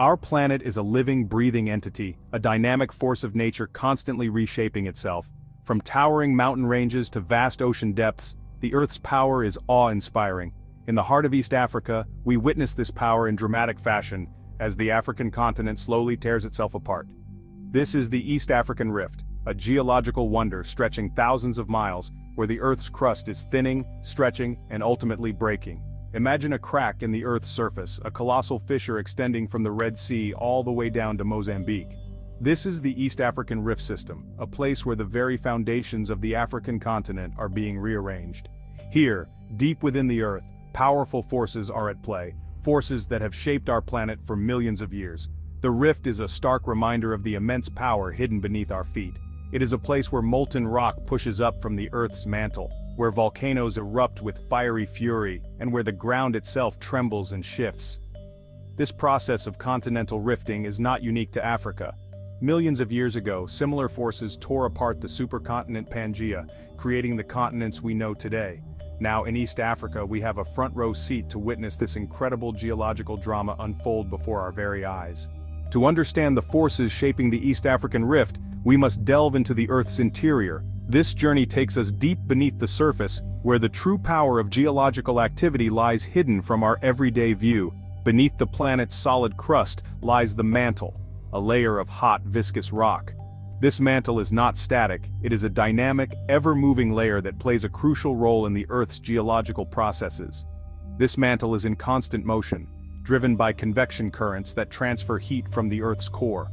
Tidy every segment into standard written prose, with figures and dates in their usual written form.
Our planet is a living, breathing entity, a dynamic force of nature constantly reshaping itself. From towering mountain ranges to vast ocean depths, the Earth's power is awe-inspiring. In the heart of East Africa, we witness this power in dramatic fashion as the African continent slowly tears itself apart. This is the East African Rift, a geological wonder stretching thousands of miles, where the Earth's crust is thinning, stretching, and ultimately breaking. Imagine a crack in the Earth's surface, a colossal fissure extending from the Red Sea all the way down to Mozambique. This is the East African Rift System, a place where the very foundations of the African continent are being rearranged. Here, deep within the Earth, powerful forces are at play, forces that have shaped our planet for millions of years. The rift is a stark reminder of the immense power hidden beneath our feet. It is a place where molten rock pushes up from the Earth's mantle, where volcanoes erupt with fiery fury, and where the ground itself trembles and shifts. This process of continental rifting is not unique to Africa. Millions of years ago, similar forces tore apart the supercontinent Pangaea, creating the continents we know today. Now, in East Africa, we have a front-row seat to witness this incredible geological drama unfold before our very eyes. To understand the forces shaping the East African Rift, we must delve into the Earth's interior. This journey takes us deep beneath the surface, where the true power of geological activity lies hidden from our everyday view. Beneath the planet's solid crust lies the mantle, a layer of hot, viscous rock. This mantle is not static, it is a dynamic, ever-moving layer that plays a crucial role in the Earth's geological processes. This mantle is in constant motion, driven by convection currents that transfer heat from the Earth's core.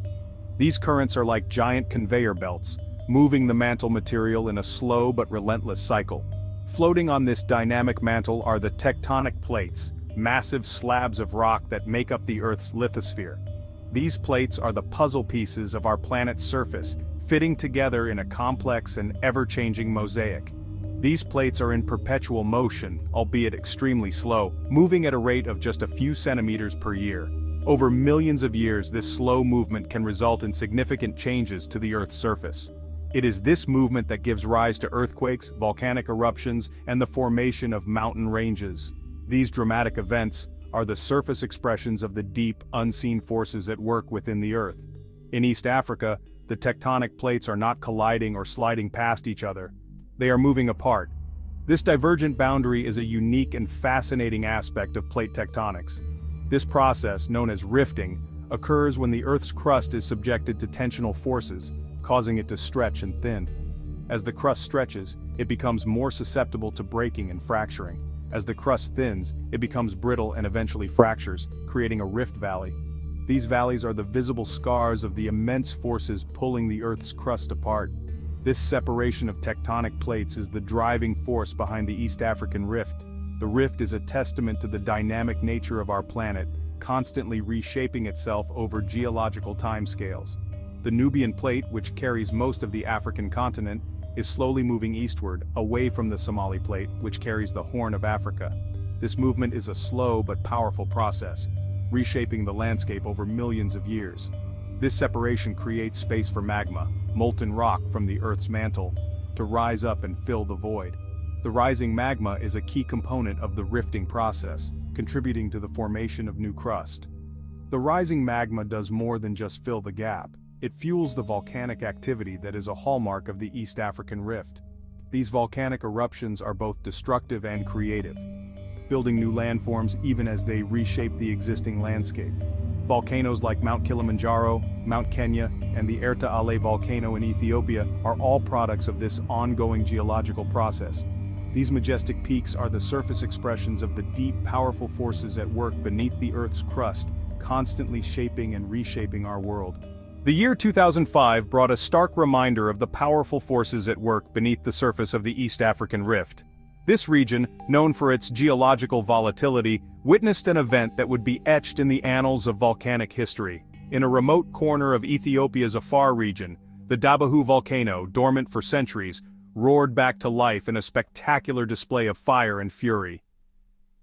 These currents are like giant conveyor belts, moving the mantle material in a slow but relentless cycle. Floating on this dynamic mantle are the tectonic plates, massive slabs of rock that make up the Earth's lithosphere. These plates are the puzzle pieces of our planet's surface, fitting together in a complex and ever-changing mosaic. These plates are in perpetual motion, albeit extremely slow, moving at a rate of just a few centimeters per year. Over millions of years, this slow movement can result in significant changes to the Earth's surface. It is this movement that gives rise to earthquakes, volcanic eruptions, and the formation of mountain ranges. These dramatic events are the surface expressions of the deep, unseen forces at work within the Earth. In East Africa, the tectonic plates are not colliding or sliding past each other. They are moving apart. This divergent boundary is a unique and fascinating aspect of plate tectonics. This process, known as rifting, occurs when the Earth's crust is subjected to tensional forces, causing it to stretch and thin. As the crust stretches, it becomes more susceptible to breaking and fracturing. As the crust thins, it becomes brittle and eventually fractures, creating a rift valley. These valleys are the visible scars of the immense forces pulling the Earth's crust apart. This separation of tectonic plates is the driving force behind the East African Rift. The rift is a testament to the dynamic nature of our planet, constantly reshaping itself over geological timescales. The Nubian plate, which carries most of the African continent, is slowly moving eastward, away from the Somali plate, which carries the Horn of Africa. This movement is a slow but powerful process, reshaping the landscape over millions of years. This separation creates space for magma, molten rock from the Earth's mantle, to rise up and fill the void. The rising magma is a key component of the rifting process, contributing to the formation of new crust. The rising magma does more than just fill the gap. It fuels the volcanic activity that is a hallmark of the East African Rift. These volcanic eruptions are both destructive and creative, building new landforms even as they reshape the existing landscape. Volcanoes like Mount Kilimanjaro, Mount Kenya, and the Erta Ale volcano in Ethiopia are all products of this ongoing geological process. These majestic peaks are the surface expressions of the deep, powerful forces at work beneath the Earth's crust, constantly shaping and reshaping our world. The year 2005 brought a stark reminder of the powerful forces at work beneath the surface of the East African Rift. This region, known for its geological volatility, witnessed an event that would be etched in the annals of volcanic history. In a remote corner of Ethiopia's Afar region, the Dabbahu volcano, dormant for centuries, roared back to life in a spectacular display of fire and fury.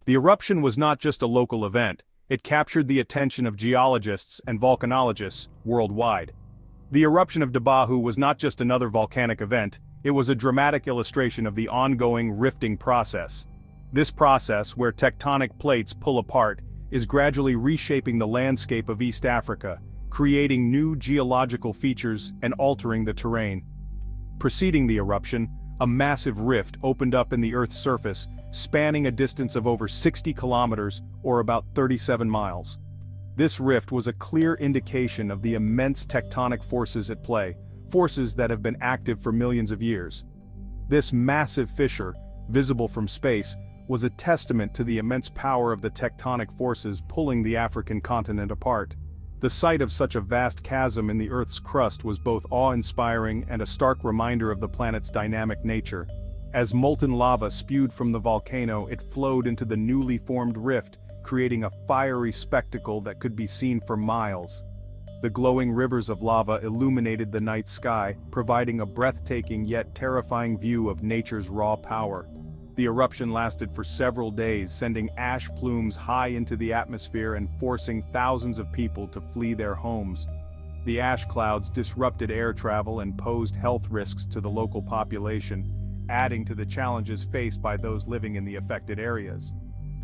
The eruption was not just a local event. It captured the attention of geologists and volcanologists worldwide. The eruption of Dabbahu was not just another volcanic event, it was a dramatic illustration of the ongoing rifting process. This process, where tectonic plates pull apart, is gradually reshaping the landscape of East Africa, creating new geological features and altering the terrain. Preceding the eruption, a massive rift opened up in the Earth's surface, spanning a distance of over 60 kilometers or about 37 miles. This rift was a clear indication of the immense tectonic forces at play, forces that have been active for millions of years. This massive fissure, visible from space, was a testament to the immense power of the tectonic forces pulling the African continent apart. The sight of such a vast chasm in the Earth's crust was both awe-inspiring and a stark reminder of the planet's dynamic nature. As molten lava spewed from the volcano, it flowed into the newly formed rift, creating a fiery spectacle that could be seen for miles. The glowing rivers of lava illuminated the night sky, providing a breathtaking yet terrifying view of nature's raw power. The eruption lasted for several days, sending ash plumes high into the atmosphere and forcing thousands of people to flee their homes. The ash clouds disrupted air travel and posed health risks to the local population, adding to the challenges faced by those living in the affected areas.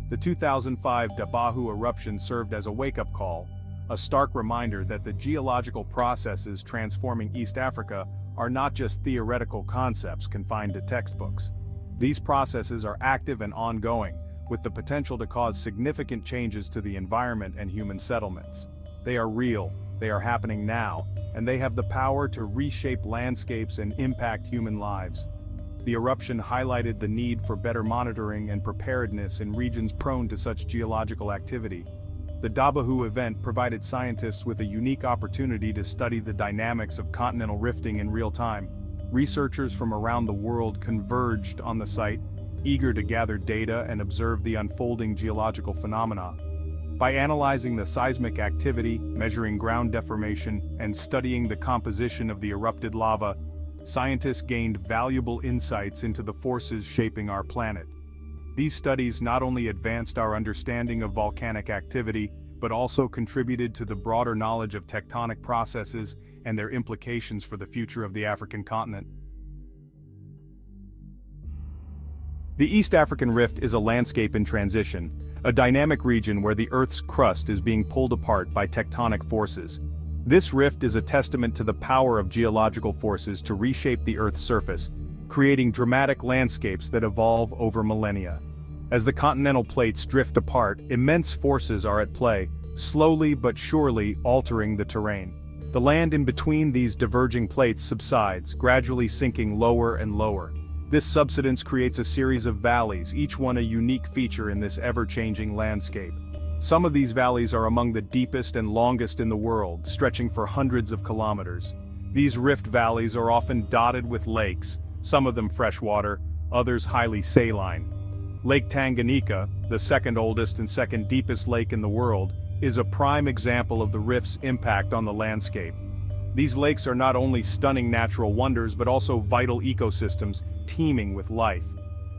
The 2005 Dabbahu eruption served as a wake-up call, a stark reminder that the geological processes transforming East Africa are not just theoretical concepts confined to textbooks. These processes are active and ongoing, with the potential to cause significant changes to the environment and human settlements. They are real, they are happening now, and they have the power to reshape landscapes and impact human lives. The eruption highlighted the need for better monitoring and preparedness in regions prone to such geological activity. The Dabbahu event provided scientists with a unique opportunity to study the dynamics of continental rifting in real time. Researchers from around the world converged on the site, eager to gather data and observe the unfolding geological phenomena. By analyzing the seismic activity, measuring ground deformation, and studying the composition of the erupted lava, scientists gained valuable insights into the forces shaping our planet. These studies not only advanced our understanding of volcanic activity, but also contributed to the broader knowledge of tectonic processes and their implications for the future of the African continent. The East African Rift is a landscape in transition, a dynamic region where the Earth's crust is being pulled apart by tectonic forces. This rift is a testament to the power of geological forces to reshape the Earth's surface, creating dramatic landscapes that evolve over millennia. As the continental plates drift apart, immense forces are at play, slowly but surely altering the terrain. The land in between these diverging plates subsides, gradually sinking lower and lower. This subsidence creates a series of valleys, each one a unique feature in this ever-changing landscape. Some of these valleys are among the deepest and longest in the world, stretching for hundreds of kilometers. These rift valleys are often dotted with lakes, some of them freshwater, others highly saline. Lake Tanganyika, the second oldest and second deepest lake in the world, is a prime example of the rift's impact on the landscape. These lakes are not only stunning natural wonders but also vital ecosystems teeming with life.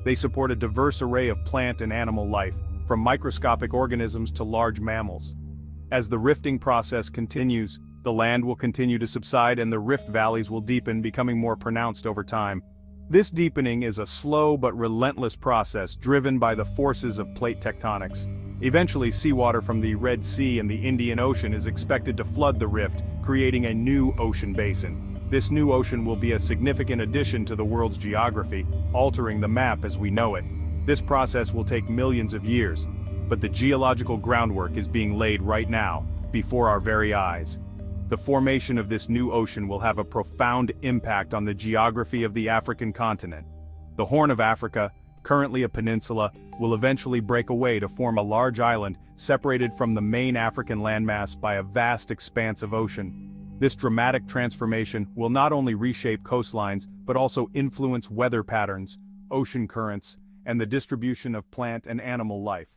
They support a diverse array of plant and animal life, from microscopic organisms to large mammals. As the rifting process continues, the land will continue to subside and the rift valleys will deepen, becoming more pronounced over time. This deepening is a slow but relentless process driven by the forces of plate tectonics. Eventually, seawater from the Red Sea and the Indian Ocean is expected to flood the rift, creating a new ocean basin. This new ocean will be a significant addition to the world's geography, altering the map as we know it. This process will take millions of years, but the geological groundwork is being laid right now, before our very eyes. The formation of this new ocean will have a profound impact on the geography of the African continent. The Horn of Africa, currently a peninsula, will eventually break away to form a large island separated from the main African landmass by a vast expanse of ocean. This dramatic transformation will not only reshape coastlines but also influence weather patterns, ocean currents, and the distribution of plant and animal life.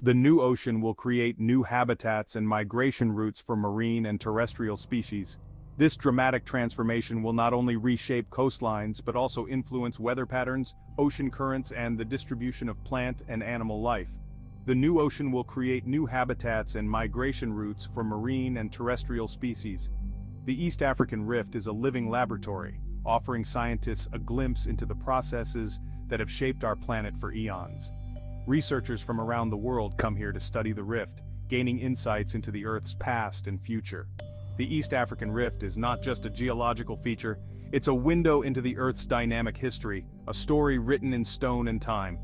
The new ocean will create new habitats and migration routes for marine and terrestrial species. This dramatic transformation will not only reshape coastlines but also influence weather patterns, ocean currents, and the distribution of plant and animal life. The new ocean will create new habitats and migration routes for marine and terrestrial species. The East African Rift is a living laboratory, offering scientists a glimpse into the processes that have shaped our planet for eons. Researchers from around the world come here to study the rift, gaining insights into the Earth's past and future. The East African Rift is not just a geological feature, it's a window into the Earth's dynamic history, a story written in stone and time.